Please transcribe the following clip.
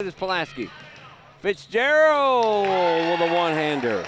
This is Pulaski. Fitzgerald with a one-hander.